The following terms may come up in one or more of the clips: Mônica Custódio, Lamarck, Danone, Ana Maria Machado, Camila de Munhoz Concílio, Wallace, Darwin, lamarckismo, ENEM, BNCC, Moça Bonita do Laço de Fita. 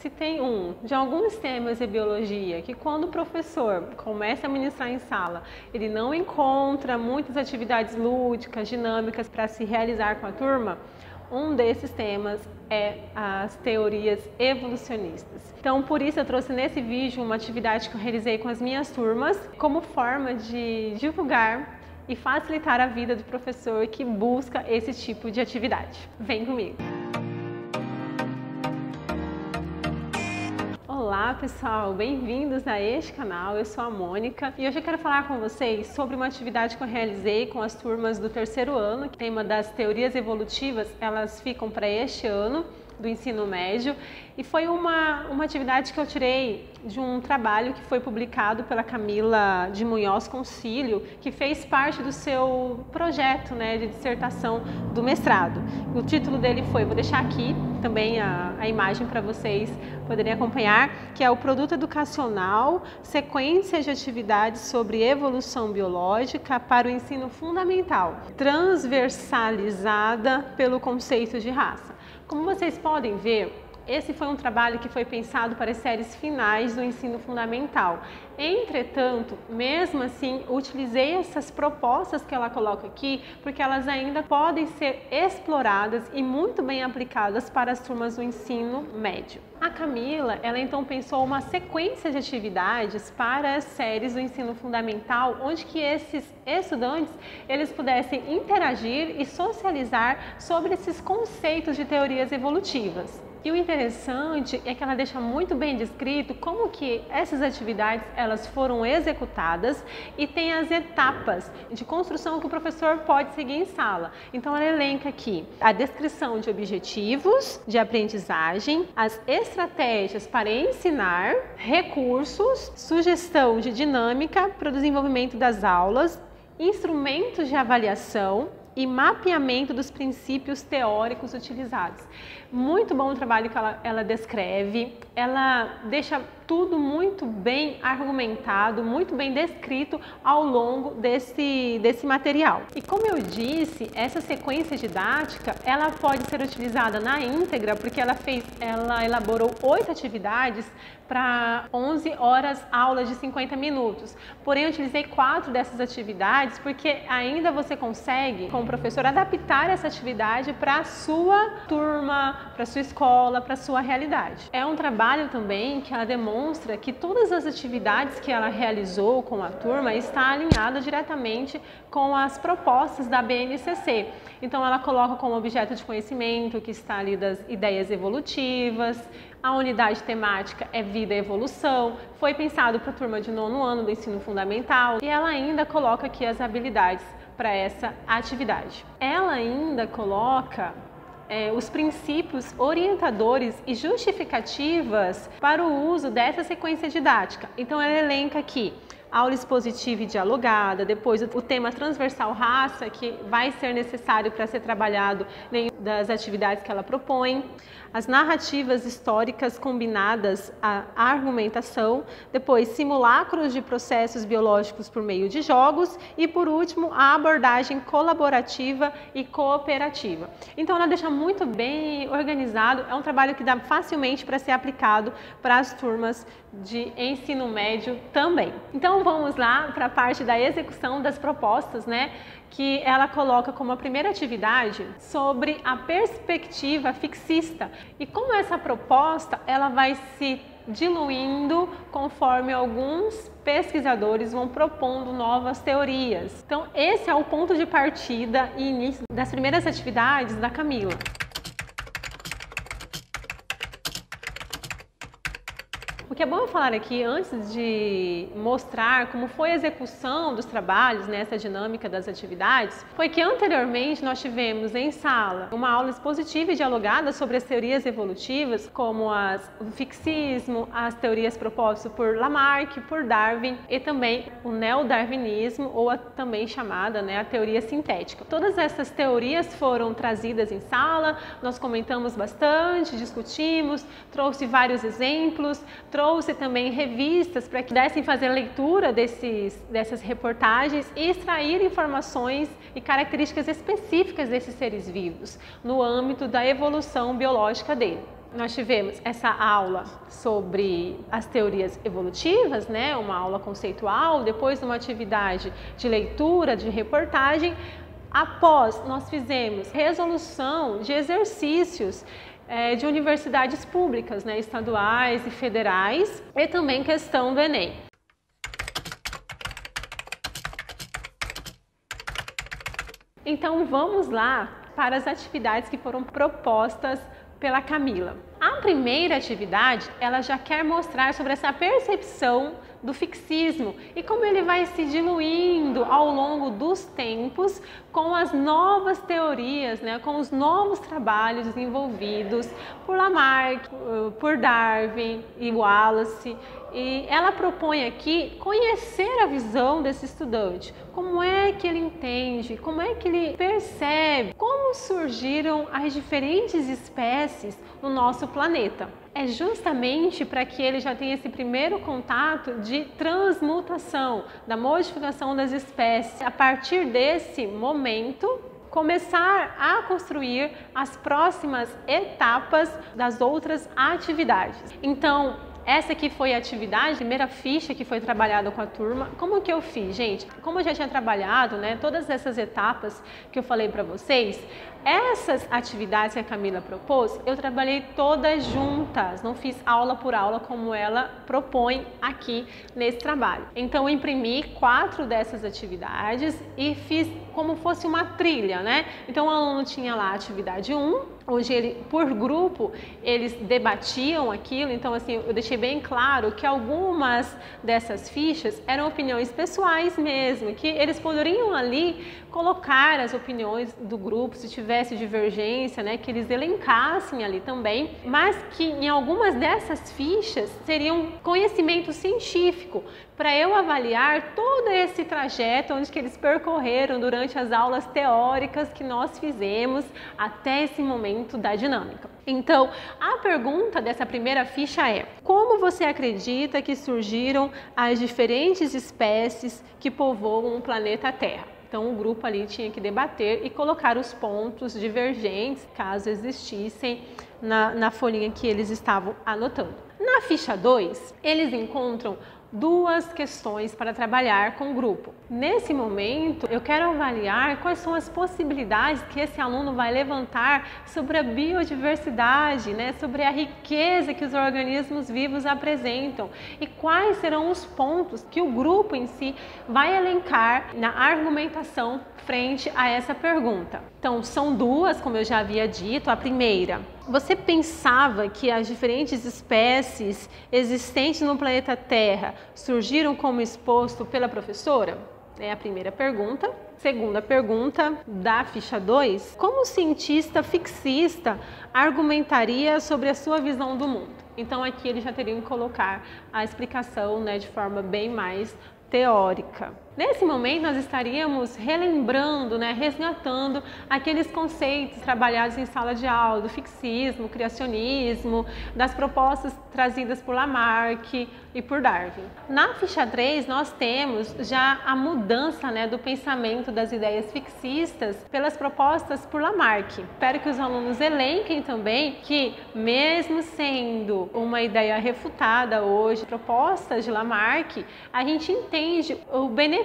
Se tem um de alguns temas de biologia que quando o professor começa a ministrar em sala, ele não encontra muitas atividades lúdicas, dinâmicas para se realizar com a turma, um desses temas é as teorias evolucionistas. Então, por isso eu trouxe nesse vídeo uma atividade que eu realizei com as minhas turmas como forma de divulgar e facilitar a vida do professor que busca esse tipo de atividade. Vem comigo! Olá pessoal, bem-vindos a este canal, eu sou a Mônica e hoje eu quero falar com vocês sobre uma atividade que eu realizei com as turmas do terceiro ano, que o tema das teorias evolutivas, elas ficam para este ano do ensino médio, e foi uma atividade que eu tirei de um trabalho que foi publicado pela Camila de Munhoz Concílio, que fez parte do seu projeto, né, de dissertação do mestrado. O título dele foi, vou deixar aqui também a imagem para vocês poderem acompanhar, que é o produto educacional, sequência de atividades sobre evolução biológica para o ensino fundamental, transversalizada pelo conceito de raça. Como vocês podem ver, esse foi um trabalho que foi pensado para as séries finais do ensino fundamental. Entretanto, mesmo assim, utilizei essas propostas que ela coloca aqui, porque elas ainda podem ser exploradas e muito bem aplicadas para as turmas do ensino médio. A Camila, ela então pensou uma sequência de atividades para as séries do ensino fundamental, onde que esses estudantes, eles pudessem interagir e socializar sobre esses conceitos de teorias evolutivas. E o interessante é que ela deixa muito bem descrito como que essas atividades elas foram executadas e tem as etapas de construção que o professor pode seguir em sala. Então ela elenca aqui a descrição de objetivos de aprendizagem, as estratégias para ensinar, recursos, sugestão de dinâmica para o desenvolvimento das aulas, instrumentos de avaliação e mapeamento dos princípios teóricos utilizados. Muito bom o trabalho que ela descreve, ela deixa tudo muito bem argumentado, muito bem descrito ao longo desse material. E como eu disse, essa sequência didática, ela pode ser utilizada na íntegra, porque ela elaborou 8 atividades para 11 horas aulas de 50 minutos. Porém, eu utilizei 4 dessas atividades, porque ainda você consegue, como professor, adaptar essa atividade para a sua turma, para a sua escola, para a sua realidade. É um trabalho também que ela demonstra que todas as atividades que ela realizou com a turma está alinhada diretamente com as propostas da BNCC. Então ela coloca como objeto de conhecimento que está ali das ideias evolutivas, a unidade temática é vida e evolução, foi pensado para a turma de 9º ano do ensino fundamental e ela ainda coloca aqui as habilidades para essa atividade. Ela ainda coloca os princípios orientadores e justificativas para o uso dessa sequência didática. Então ela elenca aqui aula expositiva e dialogada, depois o tema transversal raça, que vai ser necessário para ser trabalhado em das atividades que ela propõe, as narrativas históricas combinadas à argumentação, depois simulacros de processos biológicos por meio de jogos e, por último, a abordagem colaborativa e cooperativa. Então ela deixa muito bem organizado, é um trabalho que dá facilmente para ser aplicado para as turmas de ensino médio também. Então vamos lá para a parte da execução das propostas, né? Que ela coloca como a primeira atividade sobre a perspectiva fixista. E como essa proposta ela vai se diluindo conforme alguns pesquisadores vão propondo novas teorias. Então esse é o ponto de partida e início das primeiras atividades da Camila. O que é bom falar aqui, antes de mostrar como foi a execução dos trabalhos nessa dinâmica das atividades, foi que anteriormente nós tivemos em sala uma aula expositiva e dialogada sobre as teorias evolutivas, como o fixismo, as teorias propostas por Lamarck, por Darwin e também o neodarwinismo, ou também chamada, né, a teoria sintética. Todas essas teorias foram trazidas em sala, nós comentamos bastante, discutimos, trouxe vários exemplos, trouxe também revistas para que pudessem fazer leitura dessas reportagens e extrair informações e características específicas desses seres vivos no âmbito da evolução biológica dele. nós tivemos essa aula sobre as teorias evolutivas, né, uma aula conceitual, depois uma atividade de leitura, de reportagem. Após, nós fizemos resolução de exercícios de universidades públicas, né, estaduais e federais, e também questão do Enem. Então, vamos lá para as atividades que foram propostas pela Camila. A primeira atividade, ela já quer mostrar sobre essa percepção do fixismo e como ele vai se diluindo ao longo dos tempos com as novas teorias, né, com os novos trabalhos desenvolvidos por Lamarck, por Darwin e Wallace. E ela propõe aqui conhecer a visão desse estudante, como é que ele entende, como é que ele percebe, como surgiram as diferentes espécies no nosso planeta. É justamente para que ele já tenha esse primeiro contato de transmutação, da modificação das espécies. A partir desse momento, começar a construir as próximas etapas das outras atividades. Então, essa aqui foi a atividade, a primeira ficha que foi trabalhada com a turma. Como que eu fiz, gente? Como eu já tinha trabalhado, né, todas essas etapas que eu falei para vocês, essas atividades que a Camila propôs, eu trabalhei todas juntas, não fiz aula por aula como ela propõe aqui nesse trabalho. Então, eu imprimi 4 dessas atividades e fiz como fosse uma trilha, né? Então, o aluno tinha lá a atividade 1, onde ele, por grupo, eles debatiam aquilo. Então, assim, eu deixei bem claro que algumas dessas fichas eram opiniões pessoais mesmo, que eles poderiam ali colocar as opiniões do grupo, se tivesse divergência, né, que eles elencassem ali também, mas que em algumas dessas fichas seriam conhecimento científico, para eu avaliar todo esse trajeto onde que eles percorreram durante as aulas teóricas que nós fizemos até esse momento da dinâmica. Então, a pergunta dessa primeira ficha é: como você acredita que surgiram as diferentes espécies que povoam o planeta Terra? Então, o grupo ali tinha que debater e colocar os pontos divergentes, caso existissem, na folhinha que eles estavam anotando. Na ficha 2, eles encontram duas questões para trabalhar com o grupo. Nesse momento, eu quero avaliar quais são as possibilidades que esse aluno vai levantar sobre a biodiversidade, né, sobre a riqueza que os organismos vivos apresentam e quais serão os pontos que o grupo em si vai elencar na argumentação frente a essa pergunta. Então, são duas, como eu já havia dito. A primeira: você pensava que as diferentes espécies existentes no planeta Terra surgiram como exposto pela professora? É a primeira pergunta. Segunda pergunta da ficha 2: como o cientista fixista argumentaria sobre a sua visão do mundo? Então, aqui eles já teriam que colocar a explicação, né, de forma bem mais teórica. Nesse momento, nós estaríamos relembrando, né, resgatando aqueles conceitos trabalhados em sala de aula, do fixismo, criacionismo, das propostas trazidas por Lamarck e por Darwin. Na ficha 3, nós temos já a mudança, né, do pensamento das ideias fixistas pelas propostas por Lamarck. Espero que os alunos elenquem também que, mesmo sendo uma ideia refutada hoje, propostas de Lamarck, a gente entende o benefício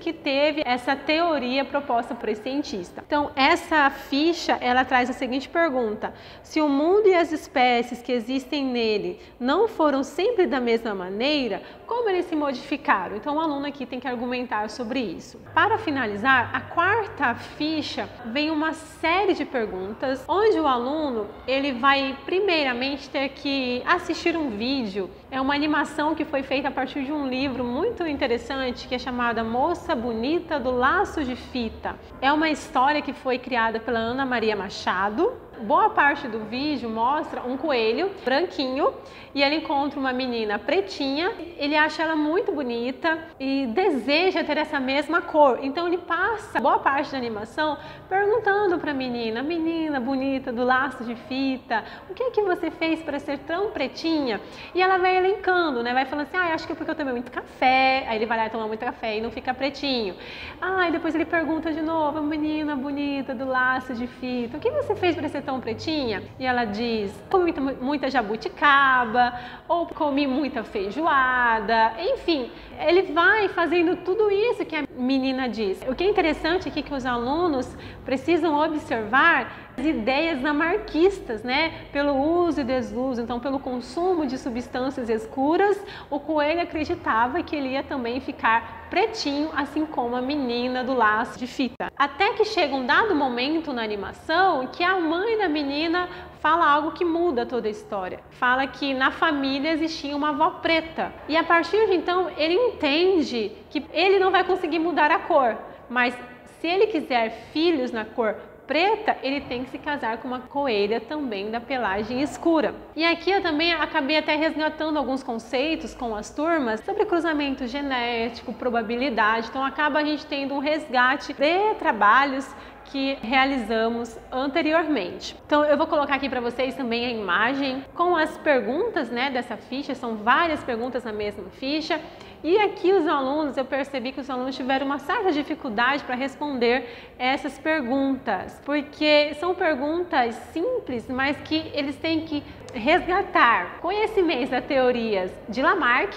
que teve essa teoria proposta por esse cientista. Então, essa ficha, ela traz a seguinte pergunta: se o mundo e as espécies que existem nele não foram sempre da mesma maneira, como eles se modificaram? Então, o aluno aqui tem que argumentar sobre isso. Para finalizar, a quarta ficha vem uma série de perguntas, onde o aluno, ele vai primeiramente ter que assistir um vídeo. É uma animação que foi feita a partir de um livro muito interessante, que é chamada Moça Bonita do Laço de Fita. É uma história que foi criada pela Ana Maria Machado. Boa parte do vídeo mostra um coelho branquinho e ele encontra uma menina pretinha. Ele acha ela muito bonita e deseja ter essa mesma cor. Então, ele passa boa parte da animação perguntando para a menina: menina bonita do laço de fita, o que é que você fez para ser tão pretinha? E ela vai elencando, né? Vai falando assim: ah, acho que é porque eu tomei muito café. Aí ele vai lá e toma muito café e não fica pretinho. Ah, e depois ele pergunta de novo: menina bonita do laço de fita, o que você fez para ser tão tão pretinha? E ela diz, comi muita jabuticaba, ou comi muita feijoada, enfim. Ele vai fazendo tudo isso que a menina diz. O que é interessante aqui é que os alunos precisam observar as ideias lamarquistas, né? Pelo uso e desuso, então pelo consumo de substâncias escuras, o coelho acreditava que ele ia também ficar pretinho, assim como a menina do laço de fita. Até que chega um dado momento na animação que a mãe da menina fala algo que muda toda a história. Fala que na família existia uma avó preta. E a partir de então ele entende que ele não vai conseguir mudar a cor, mas se ele quiser filhos na cor preta, ele tem que se casar com uma coelha também da pelagem escura. E aqui eu também acabei até resgatando alguns conceitos com as turmas sobre cruzamento genético, probabilidade, então acaba a gente tendo um resgate de trabalhos que realizamos anteriormente. Então eu vou colocar aqui para vocês também a imagem com as perguntas, né, dessa ficha. São várias perguntas na mesma ficha e aqui os alunos, eu percebi que os alunos tiveram uma certa dificuldade para responder essas perguntas, porque são perguntas simples, mas que eles têm que resgatar conhecimentos das teorias de Lamarck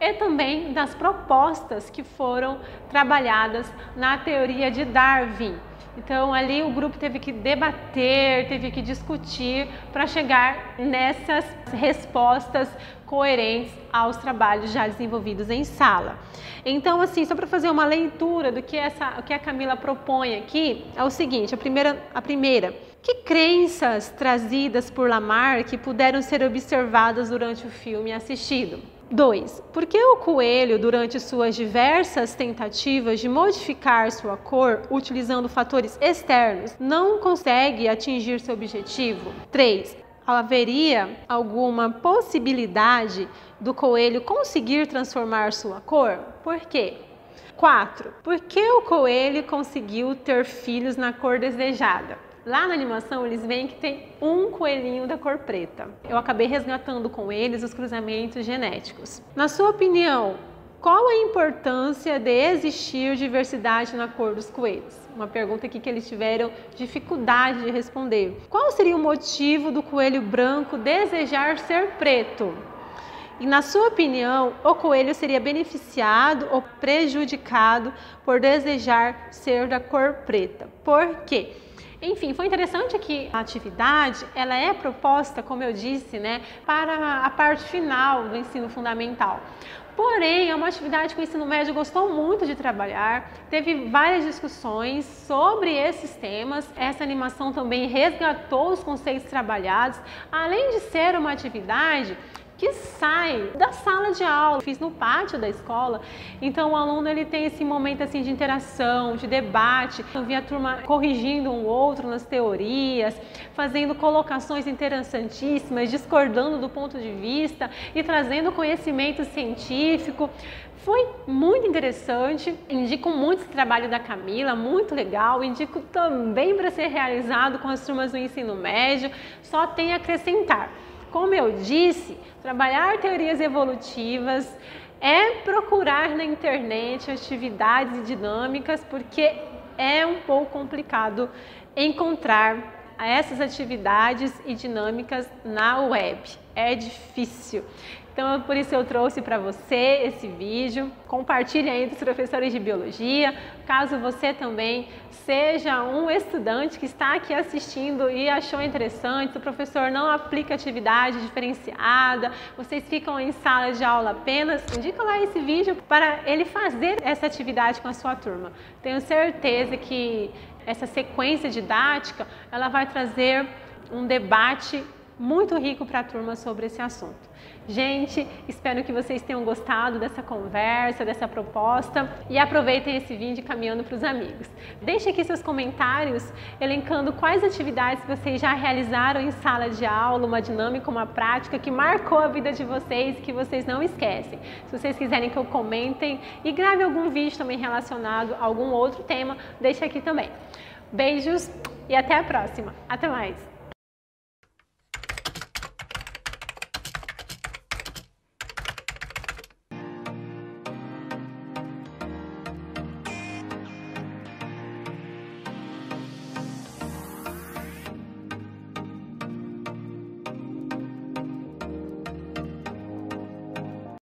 e também das propostas que foram trabalhadas na teoria de Darwin. Então ali o grupo teve que debater, teve que discutir para chegar nessas respostas coerentes aos trabalhos já desenvolvidos em sala. Então assim, só para fazer uma leitura do que o que a Camila propõe aqui, é o seguinte, a primeira, que crenças trazidas por Lamarck puderam ser observadas durante o filme assistido? 2. Por que o coelho, durante suas diversas tentativas de modificar sua cor, utilizando fatores externos, não consegue atingir seu objetivo? 3. Haveria alguma possibilidade do coelho conseguir transformar sua cor? Por quê? 4. Por que o coelho conseguiu ter filhos na cor desejada? Lá na animação eles veem que tem um coelhinho da cor preta. Eu acabei resgatando com eles os cruzamentos genéticos. Na sua opinião, qual a importância de existir diversidade na cor dos coelhos? Uma pergunta aqui que eles tiveram dificuldade de responder. Qual seria o motivo do coelho branco desejar ser preto? E na sua opinião, o coelho seria beneficiado ou prejudicado por desejar ser da cor preta? Por quê? Enfim, foi interessante que a atividade, ela é proposta, como eu disse, né, para a parte final do ensino fundamental. Porém, é uma atividade que o ensino médio gostou muito de trabalhar, teve várias discussões sobre esses temas. Essa animação também resgatou os conceitos trabalhados, além de ser uma atividade que sai da sala de aula, fiz no pátio da escola, então o aluno ele tem esse momento assim de interação, de debate. Eu vi a turma corrigindo um outro nas teorias, fazendo colocações interessantíssimas, discordando do ponto de vista e trazendo conhecimento científico. Foi muito interessante, indico muito esse trabalho da Camila, muito legal, indico também para ser realizado com as turmas do ensino médio, só tem a acrescentar. Como eu disse, trabalhar teorias evolutivas é procurar na internet atividades e dinâmicas, porque é um pouco complicado encontrar essas atividades e dinâmicas na web. É difícil. Então, por isso eu trouxe para você esse vídeo. Compartilhe aí dos professores de biologia, caso você também seja um estudante que está aqui assistindo e achou interessante, o professor não aplica atividade diferenciada, vocês ficam em sala de aula apenas, indica lá esse vídeo para ele fazer essa atividade com a sua turma. Tenho certeza que essa sequência didática, ela vai trazer um debate muito rico para a turma sobre esse assunto. Gente, espero que vocês tenham gostado dessa conversa, dessa proposta e aproveitem esse vídeo caminhando para os amigos. Deixe aqui seus comentários elencando quais atividades vocês já realizaram em sala de aula, uma dinâmica, uma prática que marcou a vida de vocês e que vocês não esquecem. Se vocês quiserem que eu comentem e grave algum vídeo também relacionado a algum outro tema, deixe aqui também. Beijos e até a próxima. Até mais!